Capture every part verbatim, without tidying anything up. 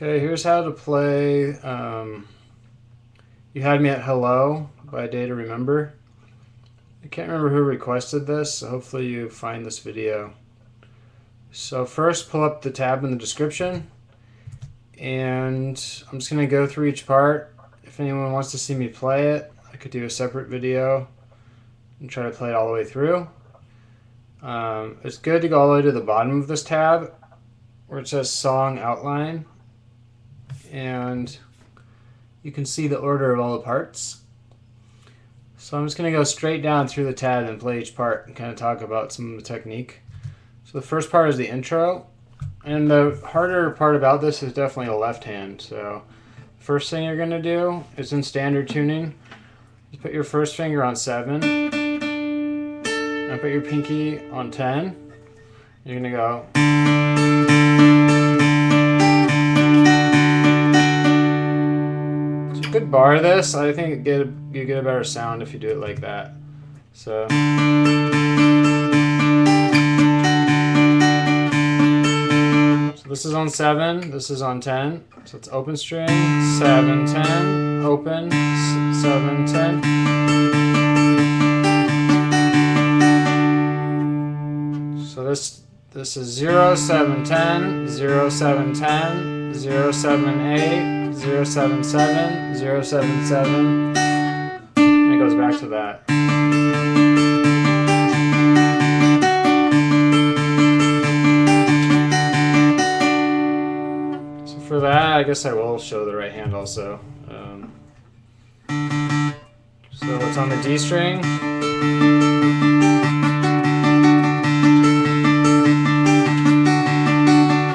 Okay, here's how to play um, You Had Me at Hello by A Day to Remember. I can't remember who requested this, so hopefully you find this video. So first pull up the tab in the description, and I'm just going to go through each part. If anyone wants to see me play it, I could do a separate video and try to play it all the way through. Um, it's good to go all the way to the bottom of this tab where it says Song Outline, and you can see the order of all the parts. So I'm just going to go straight down through the tab and play each part and kind of talk about some of the technique. So the first part is the intro, and the harder part about this is definitely the left hand. So first thing you're going to do is, in standard tuning, you put your first finger on seven, and put your pinky on ten. You're going to go could bar this. I think it get, you get a better sound if you do it like that. So so this is on seven, this is on ten. So it's open string, seven, ten, open, seven, ten. So this this is zero, seven, ten, zero, seven, ten, zero, seven, eight, zero seven seven zero seven seven, and it goes back to that. So for that, I guess I will show the right hand also. Um, so it's on the D string.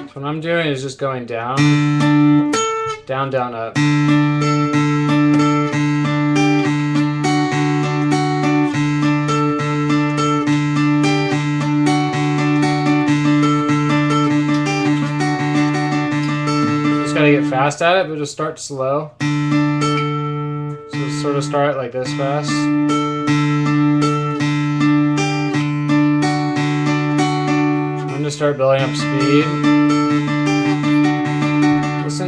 So what I'm doing is just going down. Down, down, up. Just gotta get fast at it, but just start slow. So sort of start like this fast. I'm gonna start building up speed.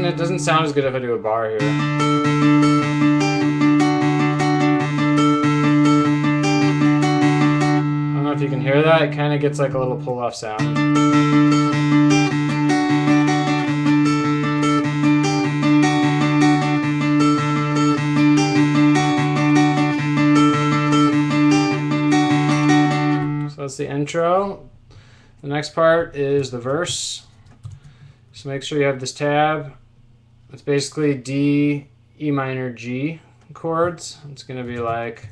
It doesn't sound as good if I do a bar here. I don't know if you can hear that, it kind of gets like a little pull off sound. So that's the intro. The next part is the verse. So make sure you have this tab. It's basically D, E minor, G chords. It's going to be like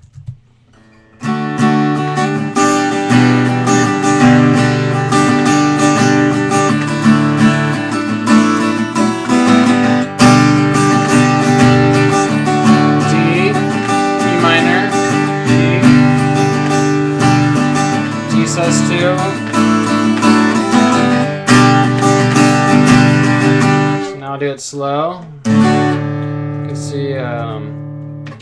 D, E minor, G, G sus two. I'll do it slow. You can see, um,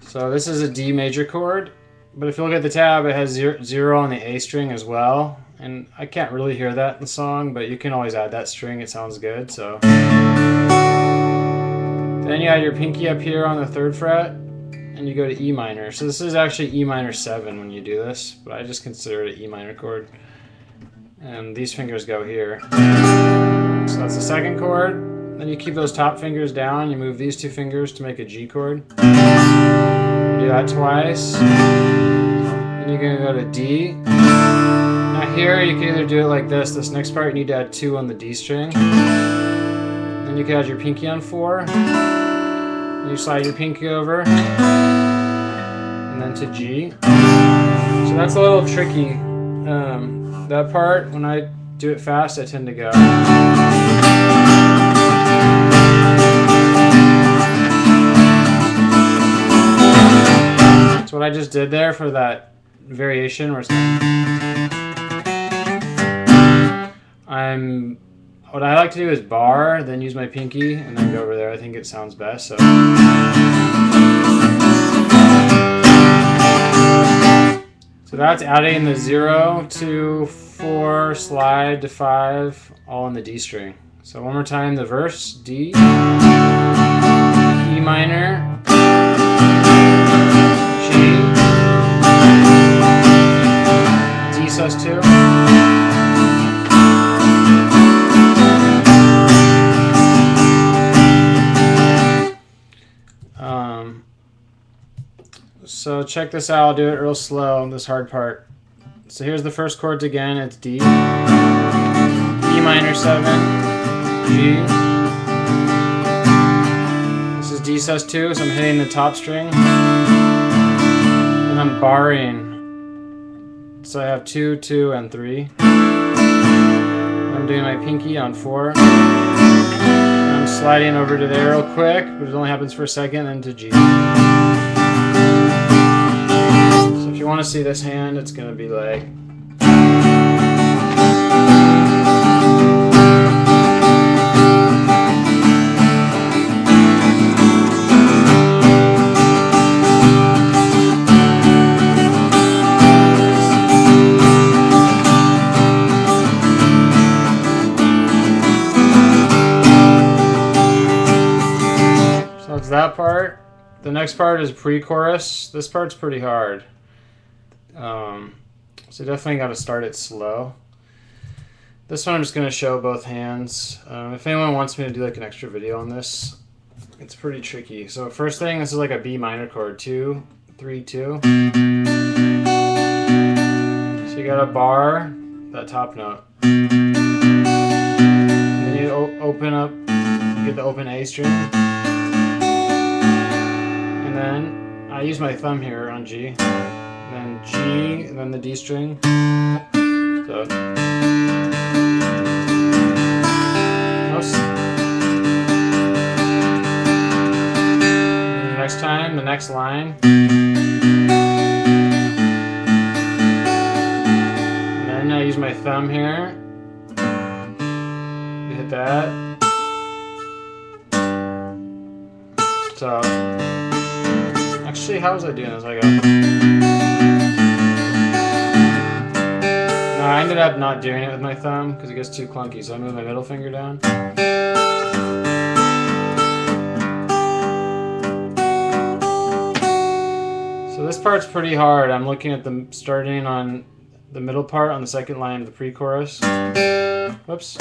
so this is a D major chord, but if you look at the tab, it has zero, zero on the A string as well, and I can't really hear that in the song, but you can always add that string, it sounds good. So then you add your pinky up here on the third fret, and you go to E minor. So this is actually E minor seven when you do this, but I just consider it an E minor chord. And these fingers go here. So that's the second chord. Then you keep those top fingers down. You move these two fingers to make a G chord. Do that twice. Then you're going to go to D. Now here you can either do it like this. This next part you need to add two on the D string. Then you can add your pinky on four. You slide your pinky over. And then to G. So that's a little tricky. Um, That part, when I do it fast, I tend to go. That's what I just did there for that variation where it's like I'm. What I like to do is bar, then use my pinky, and then go over there. I think it sounds best. So. So that's adding the zero, two, four, slide to five, all in the D string. So one more time, the verse, D, E minor, G, D sus two. Um, so check this out, I'll do it real slow, this hard part. So here's the first chords again, it's D, E minor seven, G. This is D sus two, so I'm hitting the top string. And I'm barring. So I have two, two, and three. I'm doing my pinky on four. And I'm sliding over to there real quick, but it only happens for a second, and to G. So if you want to see this hand, it's going to be like... that part. The next part is pre-chorus. This part's pretty hard. Um, so definitely got to start it slow. This one I'm just going to show both hands. Um, if anyone wants me to do like an extra video on this, it's pretty tricky. So first thing, this is like a B minor chord. Two, three, two. So you got to bar that top note. And then you open up, you get the open A string. Then I use my thumb here on G, and then G, and then the D string. So, and the next time, the next line, and then I use my thumb here. You hit that. So. Actually, how was I doing this? I go. No, I ended up not doing it with my thumb because it gets too clunky, so I move my middle finger down. So this part's pretty hard. I'm looking at the starting on the middle part on the second line of the pre-chorus. Whoops.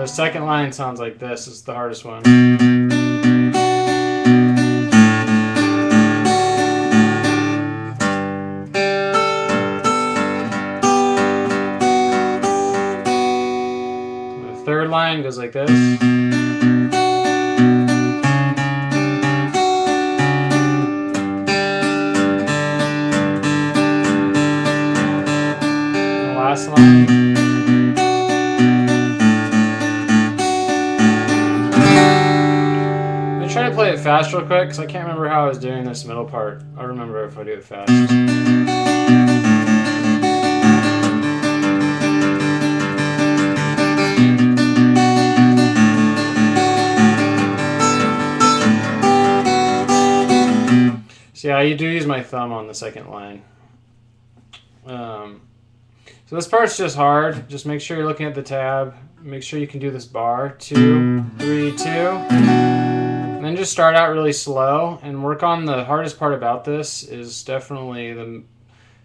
The second line sounds like this. It's the hardest one. The third line goes like this. The last line. Try to play it fast real quick because I can't remember how I was doing this middle part. I'll remember if I do it fast. So yeah, I do use my thumb on the second line. Um, so this part's just hard. Just make sure you're looking at the tab. Make sure you can do this bar. Two, three, two. And then just start out really slow and work on the hardest part about this is definitely the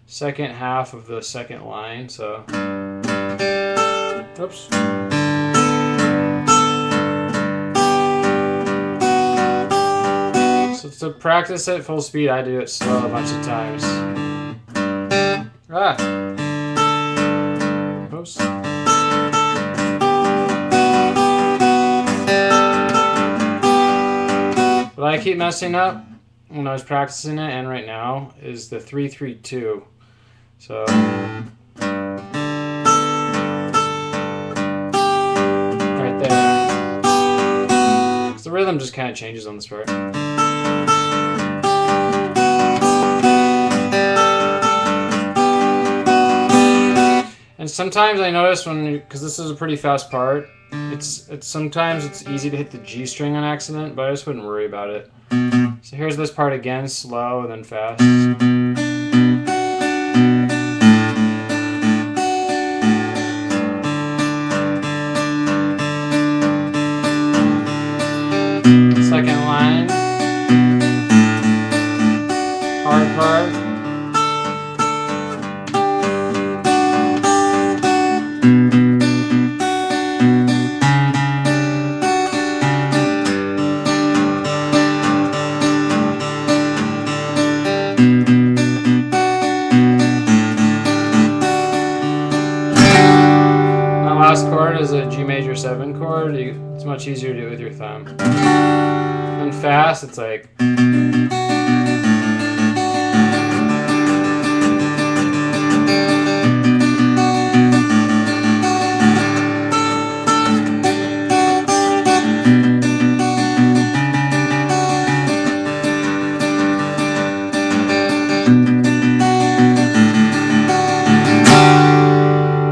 second half of the second line. So, oops. So to practice at full speed, I do it slow a bunch of times. Ah. Oops. What I keep messing up when I was practicing it and right now is the three three two. So right there. So the rhythm just kind of changes on this part. And sometimes I notice when, because this is a pretty fast part, It's, it's sometimes it's easy to hit the G string on accident, but I just wouldn't worry about it. So here's this part again, slow and then fast. her. Is a G major seven chord. You, it's much easier to do with your thumb. And fast, it's like.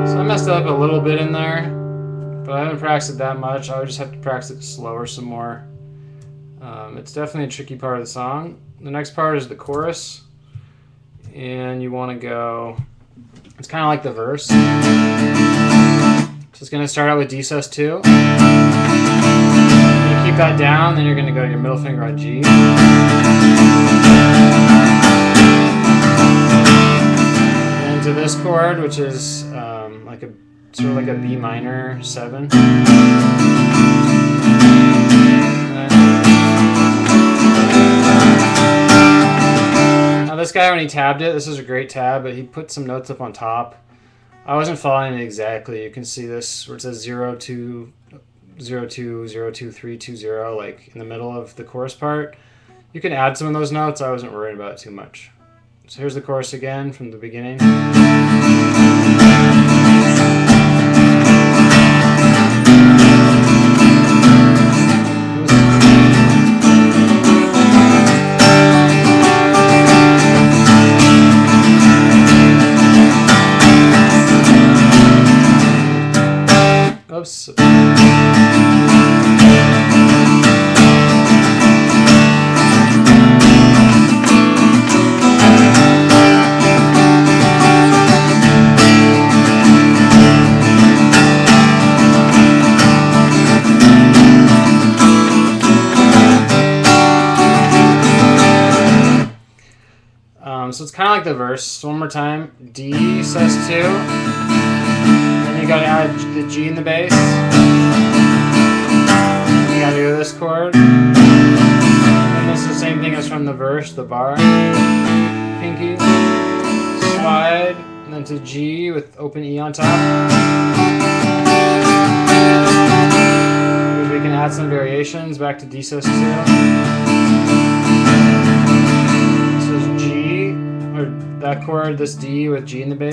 So I messed up a little bit in there. But I haven't practiced it that much. I would just have to practice it slower some more. Um, it's definitely a tricky part of the song. The next part is the chorus. And you want to go, it's kind of like the verse. So it's going to start out with D sus two. You keep that down, then you're going to go to your middle finger on G. And to this chord, which is um, like a sort of like a B minor seven. Now this guy, when he tabbed it, this is a great tab, but he put some notes up on top. I wasn't following it exactly. You can see this where it says zero two zero two zero two three two zero, like in the middle of the chorus part. You can add some of those notes. I wasn't worried about it too much. So here's the chorus again from the beginning. Oops. Um, so it's kind of like the verse. One more time. D sus two. You gotta add the G in the bass. You gotta do this chord. And this is the same thing as from the verse, the bar. Pinky. Slide. And then to G with open E on top. We can add some variations back to D sus two. This is G, or that chord, this D with G in the bass.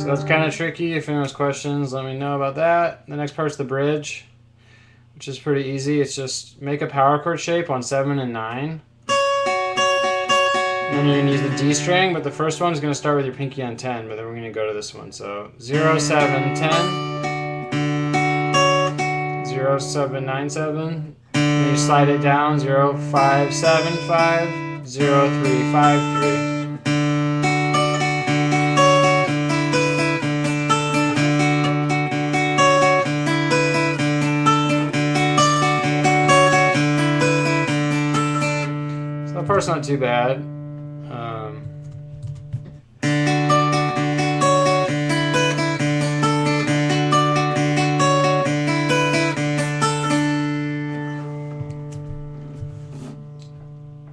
So that's kind of tricky. If anyone has questions, let me know about that. The next part's the bridge, which is pretty easy. It's just make a power chord shape on seven and nine. And then you're going to use the D string, but the first one's going to start with your pinky on ten, but then we're going to go to this one. So zero, seven, ten. zero, seven, nine, seven. You slide it down, zero, five, seven, five, zero, three, five, three. So that part's not too bad. Um,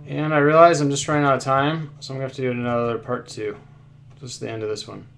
And I realize I'm just running out of time, so I'm going to have to do another part two. Just the end of this one.